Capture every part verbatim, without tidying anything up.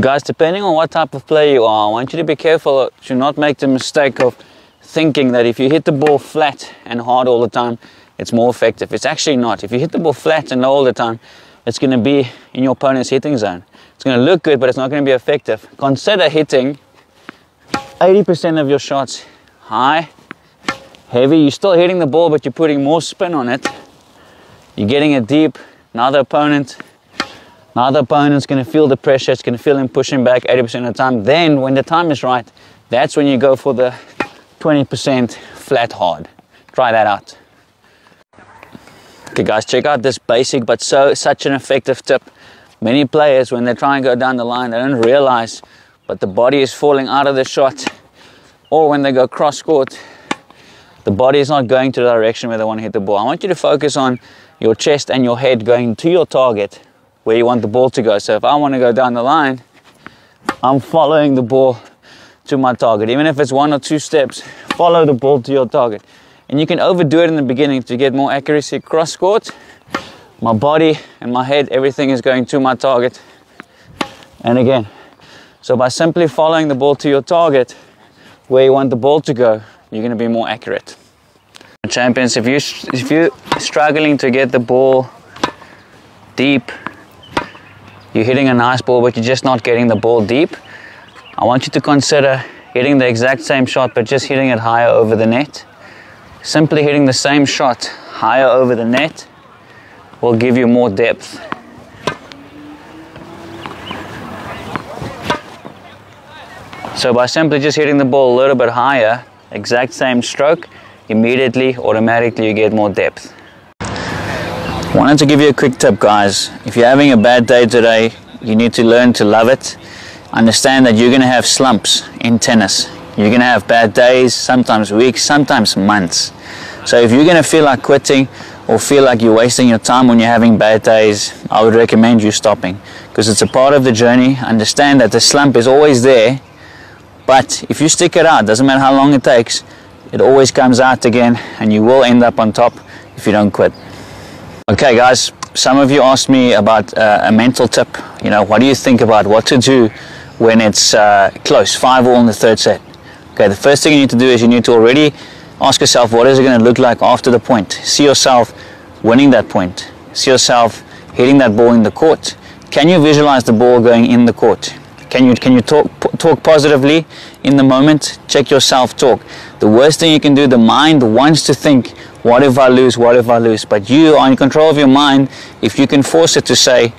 Guys, depending on what type of player you are, I want you to be careful to not make the mistake of thinking that if you hit the ball flat and hard all the time, it's more effective. It's actually not. If you hit the ball flat and low all the time, it's going to be in your opponent's hitting zone. It's going to look good, but it's not going to be effective. Consider hitting eighty percent of your shots high, heavy. You're still hitting the ball, but you're putting more spin on it. You're getting it deep. Now the opponent, now the opponent's going to feel the pressure. It's going to feel him pushing back eighty percent of the time. Then when the time is right, that's when you go for the twenty percent flat hard. Try that out. Okay guys, check out this basic but so such an effective tip. Many players, when they try and go down the line, they don't realize, but the body is falling out of the shot, or when they go cross court, the body is not going to the direction where they want to hit the ball. I want you to focus on your chest and your head going to your target where you want the ball to go. So if I want to go down the line, I'm following the ball to my target. Even if it's one or two steps, follow the ball to your target. And you can overdo it in the beginning to get more accuracy. Cross court, my body and my head, everything is going to my target. And again, so by simply following the ball to your target, where you want the ball to go, you're going to be more accurate. Champions, if, you, if you're struggling to get the ball deep, you're hitting a nice ball, but you're just not getting the ball deep, I want you to consider hitting the exact same shot, but just hitting it higher over the net. Simply hitting the same shot higher over the net will give you more depth. So by simply just hitting the ball a little bit higher, exact same stroke, immediately, automatically you get more depth. I wanted to give you a quick tip, guys. If you're having a bad day today, you need to learn to love it. Understand that you're going to have slumps in tennis. You're going to have bad days, sometimes weeks, sometimes months. So if you're going to feel like quitting or feel like you're wasting your time when you're having bad days, I would recommend you stopping, because it's a part of the journey. Understand that the slump is always there, but if you stick it out, doesn't matter how long it takes, it always comes out again and you will end up on top if you don't quit. Okay guys, some of you asked me about uh, a mental tip. You know, what do you think about what to do when it's uh, close, five all in the third set? Okay, the first thing you need to do is you need to already ask yourself, what is it going to look like after the point? See yourself winning that point. See yourself hitting that ball in the court. Can you visualize the ball going in the court? Can you, can you talk, talk positively in the moment? Check your self-talk. The worst thing you can do, the mind wants to think, what if I lose, what if I lose? But you are in control of your mind. If you can force it to say,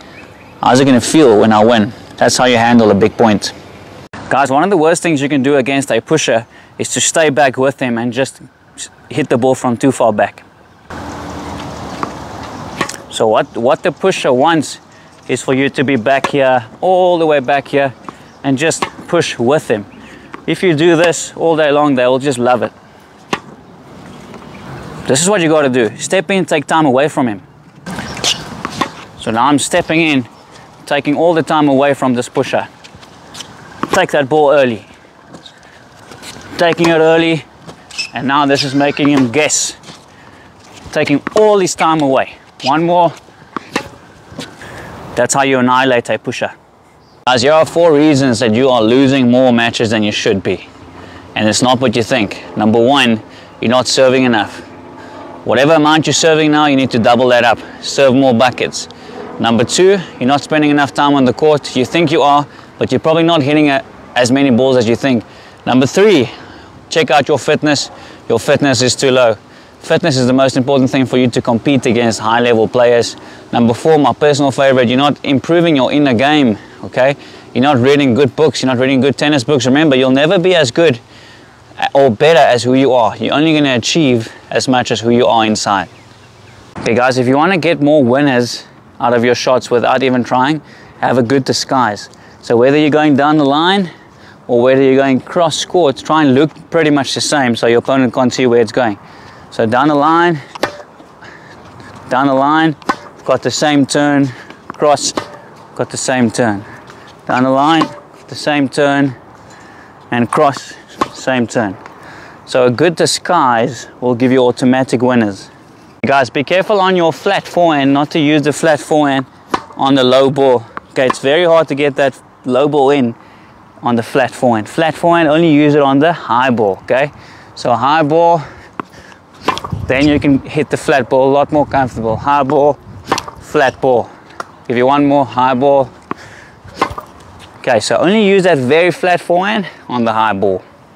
how's it going to feel when I win? That's how you handle a big point. Guys, one of the worst things you can do against a pusher is to stay back with him and just hit the ball from too far back. So what, what the pusher wants is for you to be back here, all the way back here, and just push with him. If you do this all day long, they will just love it. This is what you got to do. Step in, take time away from him. So now I'm stepping in, taking all the time away from this pusher. Take that ball early, taking it early, and now this is making him guess, taking all his time away. One more. That's how you annihilate a pusher. Guys, here are four reasons that you are losing more matches than you should be, and it's not what you think. Number one, you're not serving enough. Whatever amount you're serving now, you need to double that up, serve more buckets. Number two, you're not spending enough time on the court. You think you are, but you're probably not hitting a, as many balls as you think. Number three, check out your fitness. Your fitness is too low. Fitness is the most important thing for you to compete against high-level players. Number four, my personal favorite, you're not improving your inner game, okay? You're not reading good books, you're not reading good tennis books. Remember, you'll never be as good or better as who you are. You're only going to achieve as much as who you are inside. Okay guys, if you want to get more winners out of your shots without even trying, have a good disguise. So whether you're going down the line or whether you're going cross court, try and look pretty much the same so your opponent can't see where it's going. So down the line, down the line, got the same turn, cross, got the same turn. Down the line, the same turn, and cross, same turn. So a good disguise will give you automatic winners. Guys, be careful on your flat forehand, not to use the flat forehand on the low ball. Okay, it's very hard to get that low ball in on the flat forehand. Flat forehand, only use it on the high ball, okay? So high ball, then you can hit the flat ball a lot more comfortable. High ball, flat ball. Give you one more, high ball. Okay, so only use that very flat forehand on the high ball.